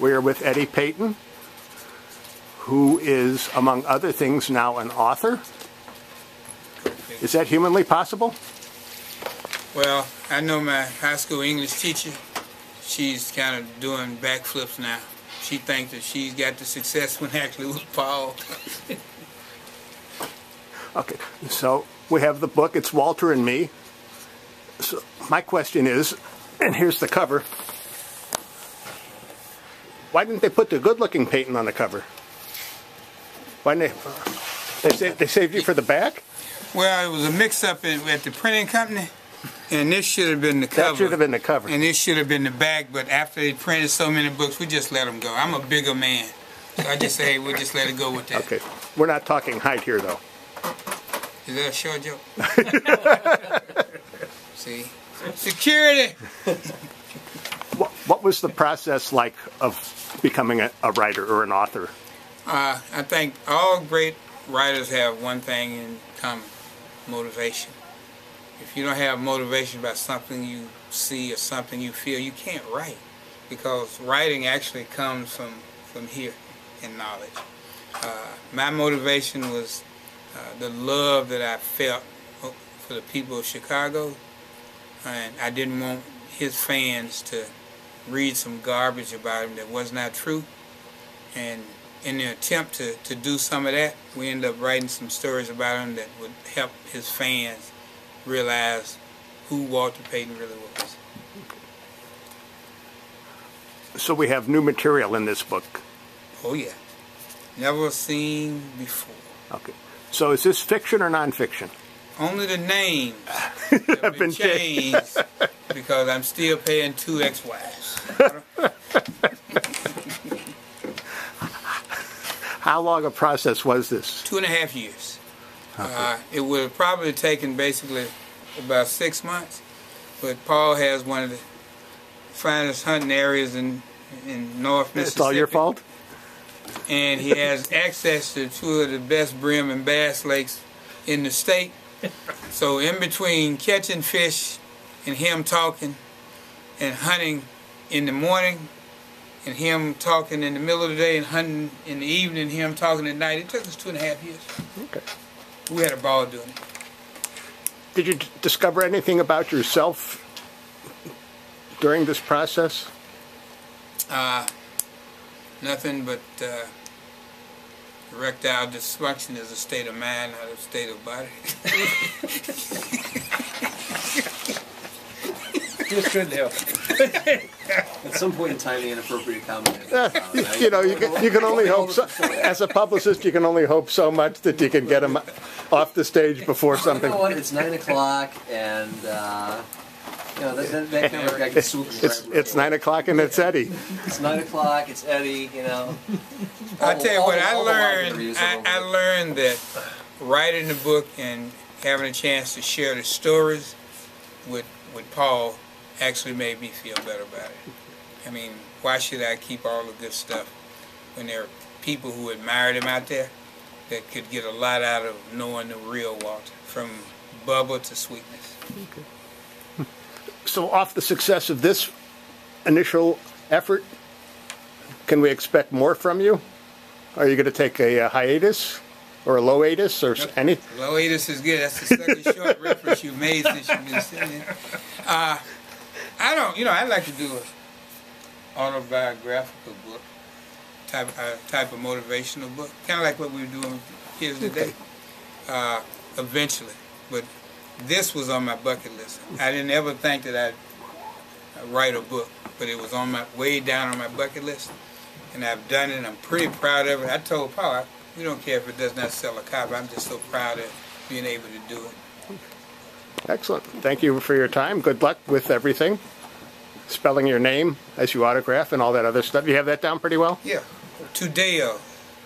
We are with Eddie Payton, who is, among other things, now an author. Is that humanly possible? Well, I know my high school English teacher, she's kind of doing backflips now. She thinks that she's got the success when actually it was Paul. Okay, so we have the book. It's Walter and Me. So my question is, and here's the cover, why didn't they put the good-looking Payton on the cover? Why didn't they saved you for the back? Well, it was a mix-up at the printing company, and this should have been the cover. That should have been the cover. And this should have been the back, but after they printed so many books, we just let them go. I'm a bigger man, so I just say, hey, we'll just let it go with that. Okay. We're not talking height here, though. Is that a short joke? See? Security! What was the process like of becoming a writer or an author? I think all great writers have one thing in common: motivation. If you don't have motivation about something you see or something you feel, you can't write, because writing actually comes from here in knowledge. My motivation was the love that I felt for the people of Chicago, and I didn't want his fans to read some garbage about him that was not true. And in the attempt to do some of that, we ended up writing some stories about him that would help his fans realize who Walter Payton really was. So we have new material in this book. Oh yeah. Never seen before. Okay. So is this fiction or non-fiction? Only the names have been changed because I'm still paying 2 ex-wives. How long a process was this? 2.5 years. Okay. It would have probably taken basically about 6 months, but Paul has one of the finest hunting areas in North Mississippi. It's all your fault? And he has access to 2 of the best brim and bass lakes in the state. So in between catching fish and him talking and hunting in the morning and him talking in the middle of the day and hunting in the evening and him talking at night, it took us 2.5 years. Okay. We had a ball doing it. Did you discover anything about yourself during this process? Nothing but erectile dysfunction is a state of mind, not a state of body. Just couldn't help. At some point in time, the inappropriate comment. You know, you can only hope. So, as a publicist, you can only hope so much that you can get them off the stage before something. You know what? It's 9 o'clock, and you know that kind of guy can swoop. It's 9 o'clock, and it's Eddie. It's 9 o'clock. It's Eddie. You know. I tell you what, I learned that writing the book and having a chance to share the stories with Paul actually made me feel better about it. I mean, why should I keep all the good stuff when there are people who admired him out there that could get a lot out of knowing the real Walter, from bubble to sweetness. Okay. So off the success of this initial effort, can we expect more from you? Are you going to take a hiatus or a loatus or any? Loatus is good. That's the second short reference you made since you've been sitting there. I don't, you know, I'd like to do an autobiographical book, type of motivational book, kind of like what we're doing here today, eventually. But this was on my bucket list. I didn't ever think that I'd write a book, but it was on my way down on my bucket list, and I've done it, and I'm pretty proud of it. I told Paul, we don't care if it does not sell a copy. I'm just so proud of being able to do it. Excellent. Thank you for your time. Good luck with everything. Spelling your name as you autograph and all that other stuff. You have that down pretty well? Yeah. To Dale.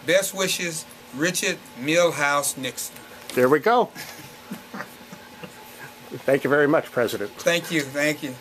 Best wishes, Richard Milhouse Nixon. There we go. Thank you very much, President. Thank you. Thank you.